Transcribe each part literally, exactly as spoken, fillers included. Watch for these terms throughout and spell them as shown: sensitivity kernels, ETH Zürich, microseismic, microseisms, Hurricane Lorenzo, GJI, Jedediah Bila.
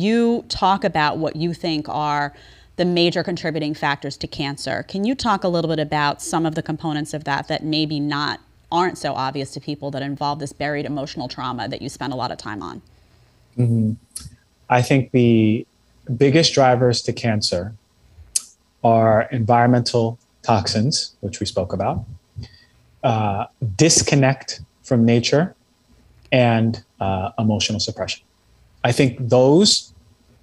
You talk about what you think are the major contributing factors to cancer. Can you talk a little bit about some of the components of that that maybe not aren't so obvious to people that involve this buried emotional trauma that you spend a lot of time on? Mm-hmm. I think the biggest drivers to cancer are environmental toxins, which we spoke about, uh, disconnect from nature, and uh, emotional suppression. I think those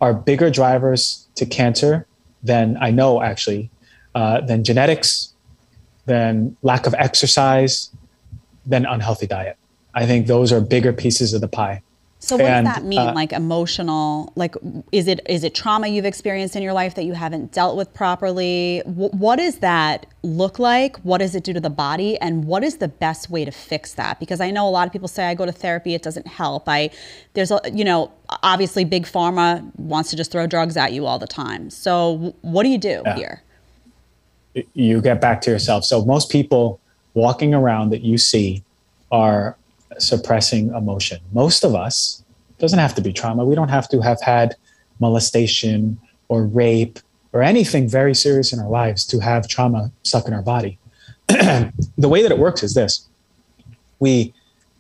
are bigger drivers to cancer than I know actually, uh, than genetics, than lack of exercise, than unhealthy diet. I think those are bigger pieces of the pie. So what and, does that mean? Uh, like emotional, like is it is it trauma you've experienced in your life that you haven't dealt with properly? W- what does that look like? What does it do to the body? And what is the best way to fix that? Because I know a lot of people say, I go to therapy, it doesn't help. I there's a, you know, obviously big pharma wants to just throw drugs at you all the time. So w- what do you do yeah. here? You get back to yourself. So most people walking around that you see are suppressing emotion. Most of us, doesn't have to be trauma. We don't have to have had molestation or rape or anything very serious in our lives to have trauma stuck in our body. The way that it works is this. We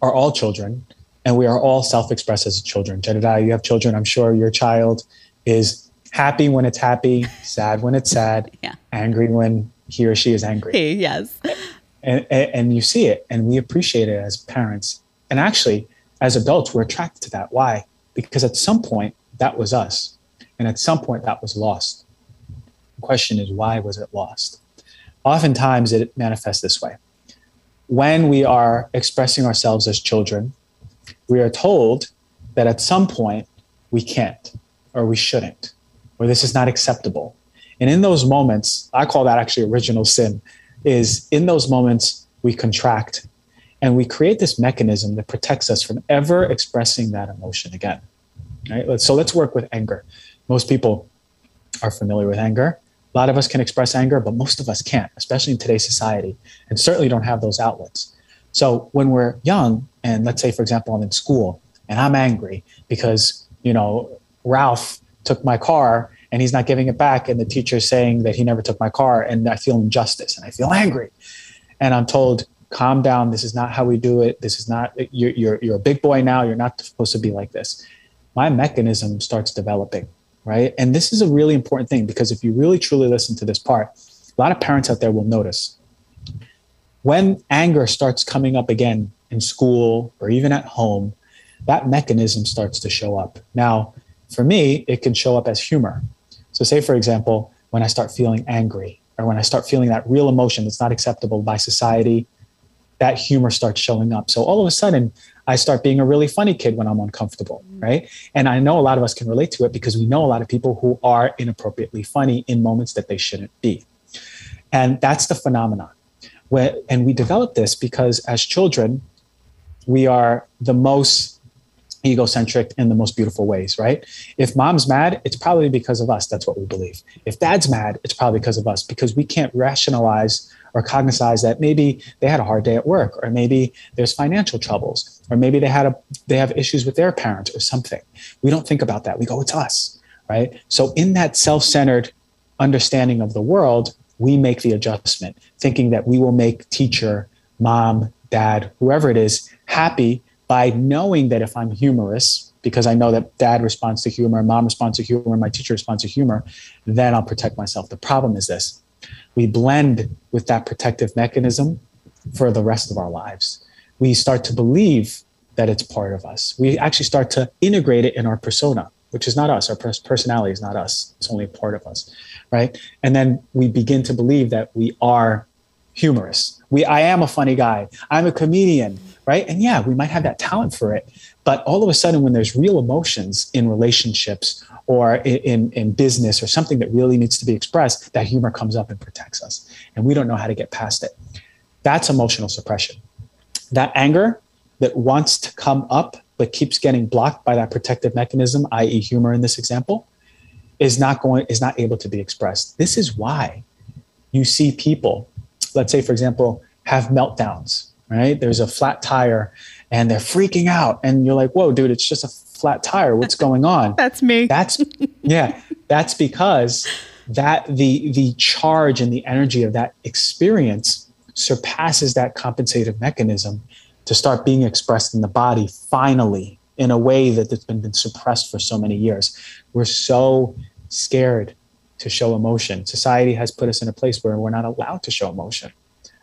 are all children and we are all self-expressed as children. Jedediah, you have children. I'm sure your child is happy when it's happy, sad when it's sad, yeah. angry when he or she is angry. Hey, yes. And, and you see it, and we appreciate it as parents. And actually, as adults, we're attracted to that. Why? Because at some point, that was us. And at some point, that was lost. The question is, why was it lost? Oftentimes, it manifests this way. When we are expressing ourselves as children, we are told that at some point, we can't, or we shouldn't, or this is not acceptable. And in those moments, I call that actually original sin. Is in those moments we contract and we create this mechanism that protects us from ever expressing that emotion again. Right? So let's work with anger. Most people are familiar with anger. A lot of us can express anger, but most of us can't, especially in today's society, and certainly don't have those outlets. So when we're young, and let's say, for example, I'm in school and I'm angry because, you know, Ralph took my car and he's not giving it back, and the teacher's saying that he never took my car, and I feel injustice, and I feel angry. And I'm told, calm down, this is not how we do it, this is not, you're, you're, you're a big boy now, you're not supposed to be like this. My mechanism starts developing, right? And this is a really important thing, because if you really truly listen to this part, a lot of parents out there will notice. When anger starts coming up again in school, or even at home, that mechanism starts to show up. Now, for me, it can show up as humor. So say, for example, when I start feeling angry or when I start feeling that real emotion that's not acceptable by society, that humor starts showing up. So all of a sudden, I start being a really funny kid when I'm uncomfortable, right? And I know a lot of us can relate to it because we know a lot of people who are inappropriately funny in moments that they shouldn't be. And that's the phenomenon. And we develop this because as children, we are the most egocentric in the most beautiful ways, right? If mom's mad, it's probably because of us. That's what we believe. If dad's mad, it's probably because of us, because we can't rationalize or cognize that maybe they had a hard day at work, or maybe there's financial troubles, or maybe they had a they have issues with their parents or something. We don't think about that. We go, it's us, right? So in that self-centered understanding of the world, we make the adjustment, thinking that we will make teacher, mom, dad, whoever it is, happy by knowing that if I'm humorous, because I know that dad responds to humor, mom responds to humor, my teacher responds to humor, then I'll protect myself. The problem is this. We blend with that protective mechanism for the rest of our lives. We start to believe that it's part of us. We actually start to integrate it in our persona, which is not us. Our personality is not us. It's only a part of us, right? And then we begin to believe that we are humorous. We, I am a funny guy. I'm a comedian, right? And yeah, we might have that talent for it. But all of a sudden, when there's real emotions in relationships or in, in business or something that really needs to be expressed, that humor comes up and protects us. And we don't know how to get past it. That's emotional suppression. That anger that wants to come up but keeps getting blocked by that protective mechanism, that is humor in this example, is not going, is not able to be expressed. This is why you see people, let's say, for example, have meltdowns, right? There's a flat tire and they're freaking out. And you're like, whoa, dude, it's just a flat tire. What's going on? That's me. That's yeah. That's because that the the charge and the energy of that experience surpasses that compensative mechanism to start being expressed in the body finally in a way that that's been, been suppressed for so many years. We're so scared to show emotion. Society has put us in a place where we're not allowed to show emotion.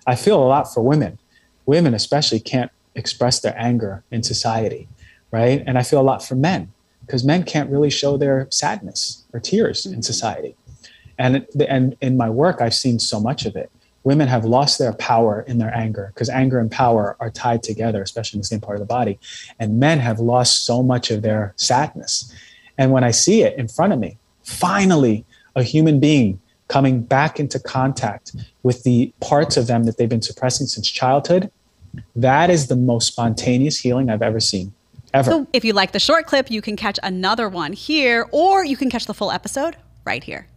I feel a lot for women. Women especially can't express their anger in society, right? And I feel a lot for men because men can't really show their sadness or tears mm-hmm. in society. And, and in my work, I've seen so much of it. Women have lost their power in their anger because anger and power are tied together, especially in the same part of the body. And men have lost so much of their sadness. And when I see it in front of me, finally, a human being coming back into contact with the parts of them that they've been suppressing since childhood, that is the most spontaneous healing I've ever seen, ever. So if you like the short clip, you can catch another one here, or you can catch the full episode right here.